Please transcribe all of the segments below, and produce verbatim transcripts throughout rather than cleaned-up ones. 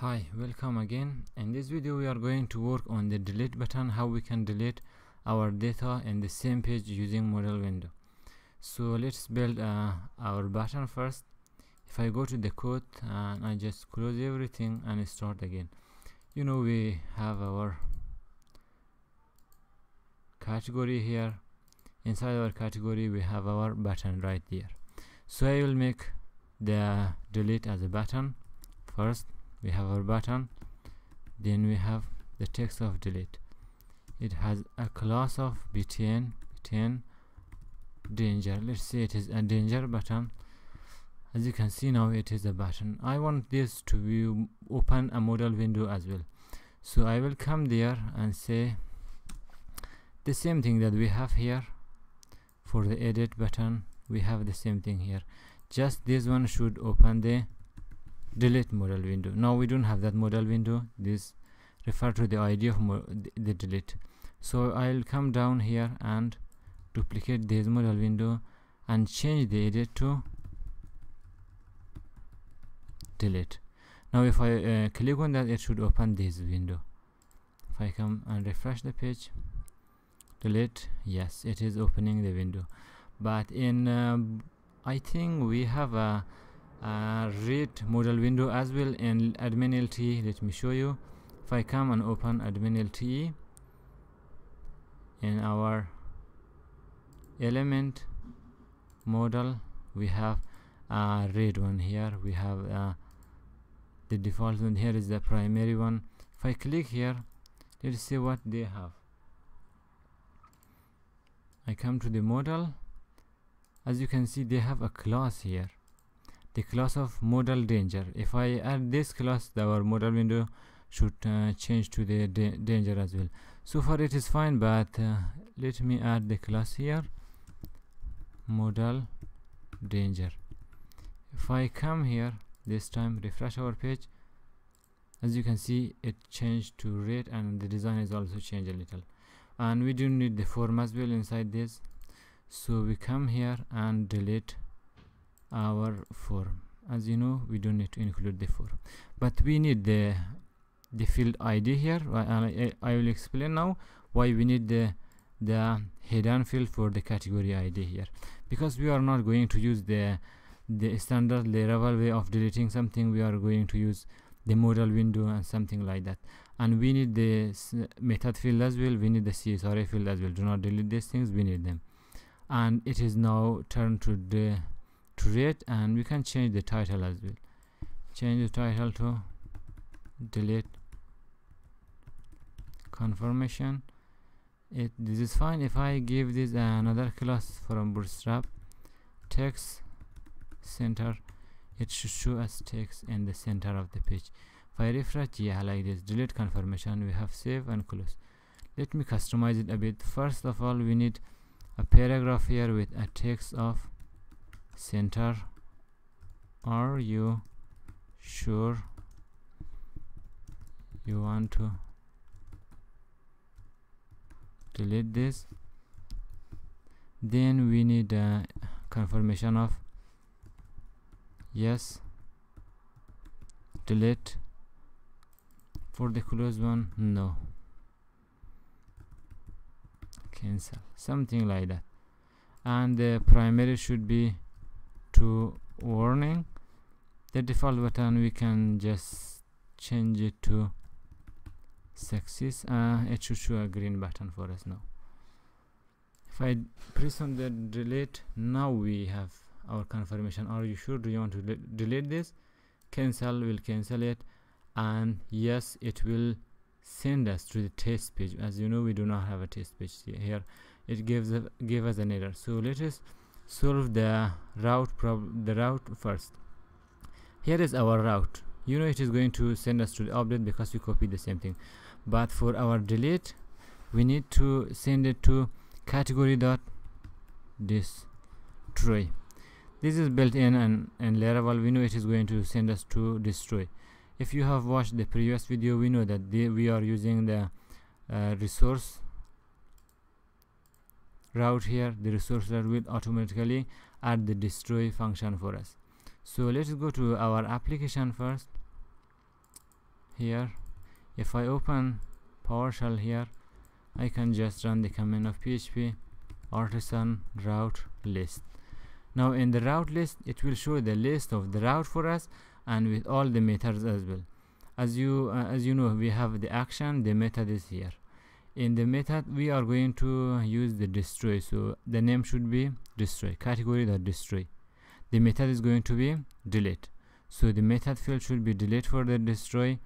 Hi, welcome again. In this video we are going to work on the delete button, how we can delete our data in the same page using model window. So let's build uh, our button first. If I go to the code and I just close everything and start again, you know we have our category here. Inside our category we have our button right there. So I will make the delete as a button first. We have our button, then we have the text of delete. It has a class of btn, btn danger. Let's say it is a danger button. As you can see now, it is a button. I want this to view, open a model window as well. So I will come there and say the same thing that we have here for the edit button. We have the same thing here. Just this one should open the delete model window. Now we don't have that model window. This refer to the idea of the, the delete. So I'll come down here and duplicate this model window and change the edit to delete. Now if I uh, click on that, it should open this window. If I come and refresh the page, delete, yes, it is opening the window. But in uh, I think we have a Uh, read model window as well in AdminLTE. Let me show you. If I come and open AdminLTE in our element model, we have a read one here. We have uh, the default one here is the primary one. If I click here, let's see what they have. I come to the model. As you can see, they have a class here, the class of model danger. If I add this class, our model window should uh, change to the da danger as well. So far it is fine, but uh, let me add the class here, model danger. If I come here this time, refresh our page, as you can see it changed to red and the design is also changed a little, and we do need the form as well inside this. So we come here and delete our form. As you know, we don't need to include the form, but we need the the field I D here. I, I, I will explain now why we need the the hidden field for the category I D here, because we are not going to use the the standard Laravel way of deleting something. We are going to use the model window and something like that, and we need the method field as well. We need the C S R A field as well. Do not delete these things, we need them. And it is now turned to the to red, and we can change the title as well. Change the title to delete confirmation. It this is fine. If I give this another class from Bootstrap, text center, it should show us text in the center of the page. If I refresh, yeah, like this, delete confirmation. We have save and close. Let me customize it a bit. First of all, we need a paragraph here with a text of center. Are you sure you want to delete this? Then we need a confirmation of yes, delete. For the closed one, no, cancel, something like that. And the primary should be to warning. The default button we can just change it to success. Uh, it should show a green button for us now. If I press on the delete, now we have our confirmation. Are you sure? Do you want to del delete this? Cancel will cancel it, and yes, it will send us to the test page. As you know, we do not have a test page here. It gives a, give us an error. So let us solve the route problem the route first. Here is our route. You know, it is going to send us to the update because we copied the same thing. But for our delete, we need to send it to category.destroy. This is built in and in Laravel. We know it is going to send us to destroy. If you have watched the previous video, we know that the, we are using the uh, resource route here. The resource route will automatically add the destroy function for us. So let's go to our application first. here. If I open PowerShell here, I can just run the command of P H P artisan route list. Now in the route list, it will show the list of the route for us and with all the methods as well. As you uh, as you know, we have the action, the method is here. In the method, we are going to use the destroy, so the name should be destroy, category.destroy. The method is going to be delete, so the method field should be delete for the destroy,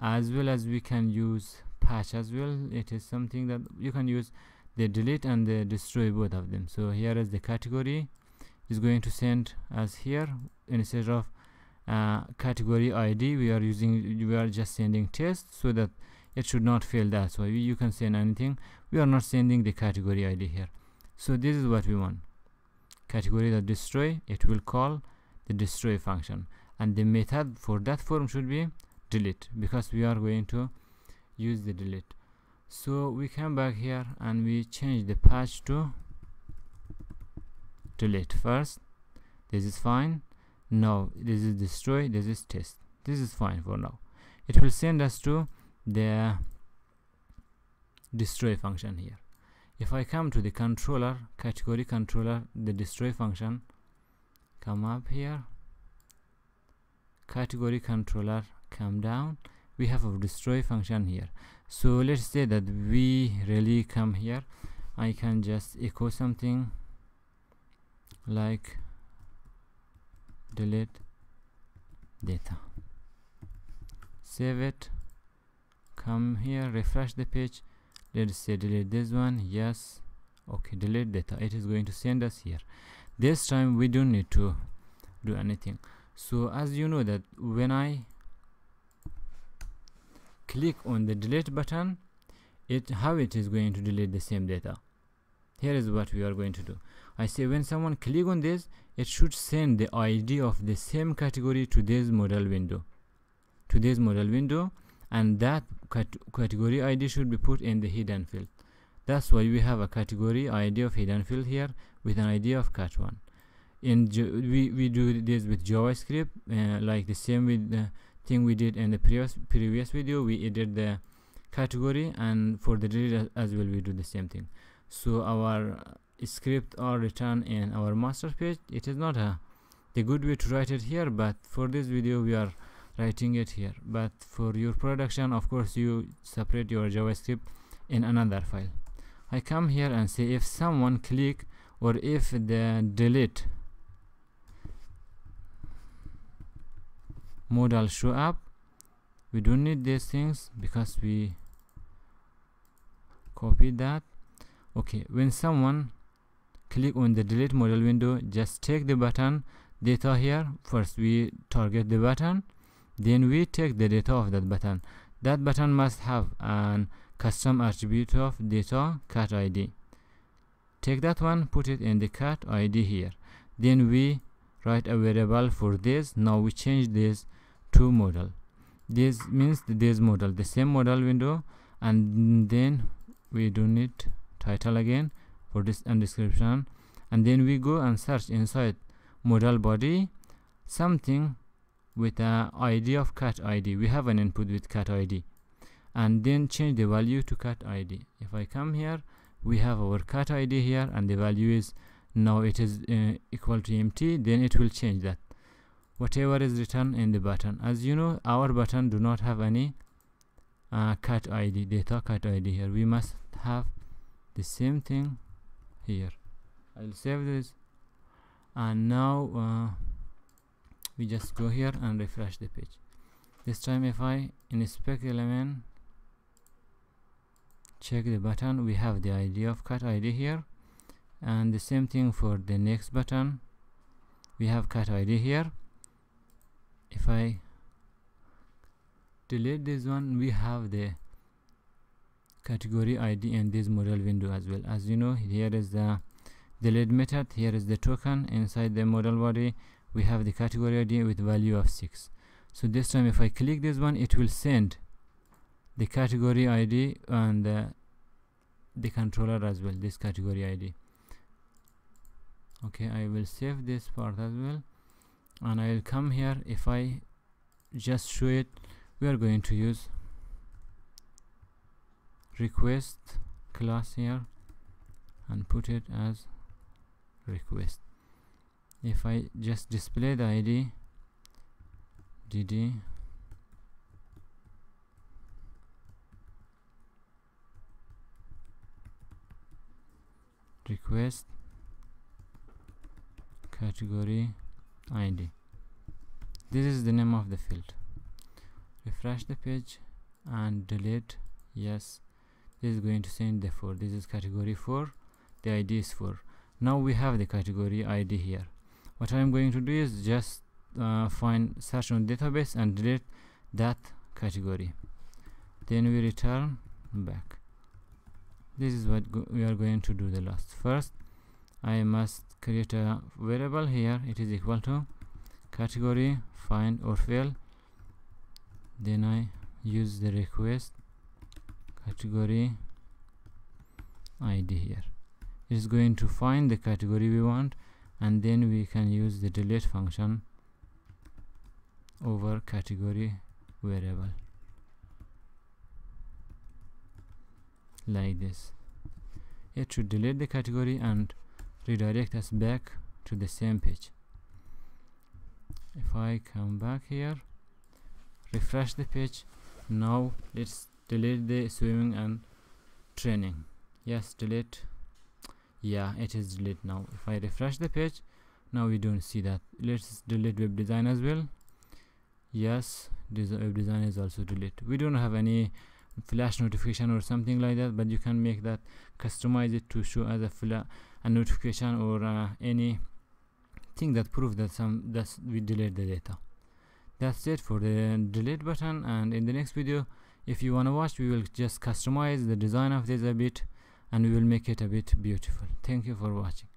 as well as we can use patch as well. It is something that you can use the delete and the destroy, both of them. So here is the category is going to send us here. Instead of uh, category I D, we are using we are just sending test, so that it should not fail. That's why we, you can send anything. We are not sending the category I D here. So this is what we want. Category.destroy, it will call the destroy function, and the method for that form should be delete, because we are going to use the delete. So we come back here and we change the patch to delete first. This is fine. Now this is destroy, this is test. This is fine for now. It will send us to the destroy function here. If I come to the controller, category controller, the destroy function, come up here, category controller, come down, we have a destroy function here. So let's say that we really come here, I can just echo something like delete data, save it, come here, refresh the page. Let's say delete this one, yes, okay, delete data. It is going to send us here. This time we don't need to do anything. So as you know that when I click on the delete button, it how it is going to delete the same data. Here is what we are going to do. I say when someone click on this, it should send the I D of the same category to this model window, to this model window, and that cat category I D should be put in the hidden field. That's why we have a category I D of hidden field here with an I D of cat one. In we, we do this with JavaScript, uh, like the same with the thing we did in the previous previous video. We added the category, and for the delete as well we do the same thing. So our script are written in our master page. It is not a the good way to write it here, but for this video we are writing it here. But for your production, of course, you separate your JavaScript in another file. I come here and say if someone click, or if the delete modal show up, we don't need these things because we copy that. Okay, when someone click on the delete modal window, just take the button data here. First we target the button, then we take the data of that button. That button must have an custom attribute of data cat I D. Take that one, put it in the cat I D here. Then we write a variable for this. Now we change this to modal. This means this modal, the same modal window, and then we do need title again for this and description, and then we go and search inside modal body something with an I D of cat I D. We have an input with cat I D, and then change the value to cat I D. If I come here, we have our cat I D here, and the value is now it is uh, equal to empty. Then it will change that whatever is written in the button. As you know, our button do not have any uh, cat I D, data cat I D here. We must have the same thing here. I'll save this, and now uh, we just go here and refresh the page. This time if I inspect element, check the button, we have the I D of cat I D here, and the same thing for the next button, we have cat I D here. If I delete this one, we have the category I D in this modal window as well. As you know, here is the delete method, here is the token. Inside the modal body we have the category I D with value of six. So this time if I click this one, it will send the category I D and uh, the controller as well, this category I D. Okay, I will save this part as well, and I will come here. If I just show it we are going to use request class here and put it as request. If I just display the I D dd request category I D, this is the name of the field. Refresh the page and delete. Yes, this is going to send the four. This is category four, the I D is four. Now we have the category I D here. What I'm going to do is just uh, find search on database and delete that category, then we return back. This is what we are going to do the last. First I must create a variable here, it is equal to category find or fail, then I use the request category I D here. It is going to find the category we want, and then we can use the delete function over category variable like this. It should delete the category and redirect us back to the same page. If I come back here, refresh the page. Now let's delete the swimming and training. Yes, delete. Yeah, it is delete now. If I refresh the page, now we don't see that. Let's delete web design as well. Yes, this web design is also delete. We don't have any flash notification or something like that, but you can make that, customize it to show as a flash a notification or uh, any thing that proves that some that we delete the data. That's it for the delete button, and in the next video, if you want to watch, we will just customize the design of this a bit and we will make it a bit beautiful. Thank you for watching.